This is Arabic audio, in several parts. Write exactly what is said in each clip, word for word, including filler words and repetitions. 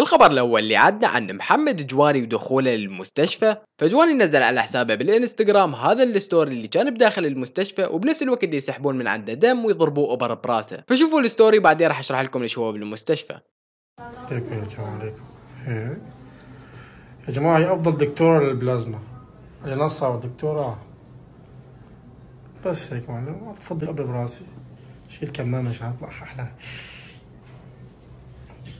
الخبر الأول اللي عدنا عن محمد جواني ودخوله للمستشفى. فجواني نزل على حسابه بالإنستغرام هذا الستوري اللي كان بداخل المستشفى وبنفس الوقت اللي يسحبون من عنده دم ويضربوه أبر براسه. فشوفوا الستوري بعدين راح أشرح لكم ليش هو بالمستشفى. يا جماعة هي أفضل دكتورة للبلازما اللي نصها والدكتورة بس هيك معلم تفضل أبر براسي شيل كمامة عشان أطلع أحلى.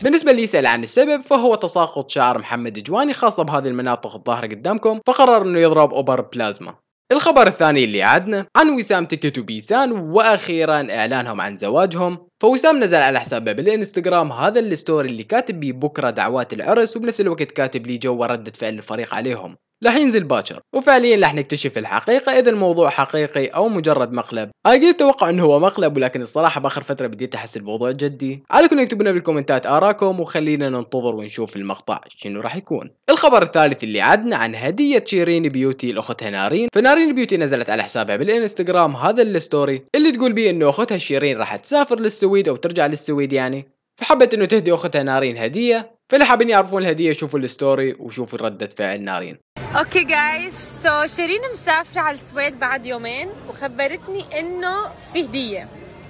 بالنسبة اللي يسأل عن السبب فهو تساقط شعر محمد جواني خاصة بهذه المناطق الظاهرة قدامكم، فقرر انه يضرب اوبر بلازما. الخبر الثاني اللي عدنا عن وسام تكيتو بيسان واخيرا اعلانهم عن زواجهم. فوسام نزل على حسابه بالانستغرام هذا الستوري اللي كاتب بيه بكره دعوات العرس وبنفس الوقت كاتب لي جو ردة فعل الفريق عليهم راح ينزل باكر، وفعليا راح نكتشف الحقيقه اذا الموضوع حقيقي او مجرد مقلب. انا قلت اتوقع انه هو مقلب، ولكن الصراحه باخر فتره بديت احس الموضوع جدي. عليكم اكتبوا لنا بالكومنتات آراءكم وخلينا ننتظر ونشوف المقطع شنو راح يكون. الخبر الثالث اللي عدنا عن هديه شيرين بيوتي لاختها نارين. فنارين بيوتي نزلت على حسابها بالانستغرام هذا الستوري اللي تقول بيه انه اختها شيرين راح تسافر للسويد او ترجع للسويد يعني، فحبت انه تهدي اختها نارين هديه. فاللي حابين يعرفون الهديه شوفوا الستوري وشوفوا ردة فعل نارين. اوكي جايز سو شيرين مسافره على السويد بعد يومين وخبرتني انه في هديه.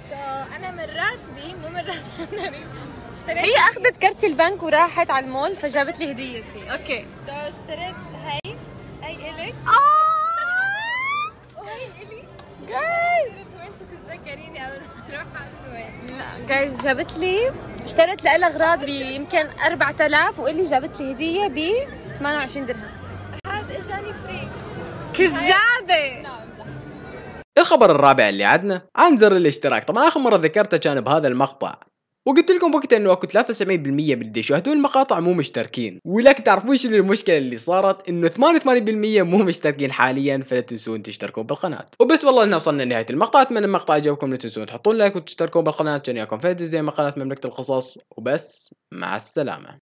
سو so, انا من راتبي مو من راتب نارين اشتريت. هي اخذت كرت البنك وراحت على المول فجابت لي هديه فيه. اوكي سو so, اشتريت هاي هاي الك اه وهي الي جايز بتمسك الذكريني اول ما اروح على السويد. لا جايز جابت لي اشتريت لها اغراض بيمكن أربعة آلاف والي جابت لي هديه ب ثمانية وعشرين درهم. اجاني فري كذابه. الخبر الرابع اللي عدنا عن زر الاشتراك. طبعا اخر مره ذكرته كان بهذا المقطع وقلت لكم وقتها انه اكو ثلاثة وسبعين بالمية من اللي يشاهدون المقاطع مو مشتركين، ولكن تعرفون شنو المشكله اللي صارت انه ثمانية وثمانين بالمية مو مشتركين حاليا. فلا تنسون تشتركون بالقناه. وبس والله هنا وصلنا لنهايه المقطع، اتمنى المقطع عجبكم، لا تنسون تحطون لايك وتشتركون بالقناه. كان ياكم فهد زي ما قناه مملكه القصص، وبس مع السلامه.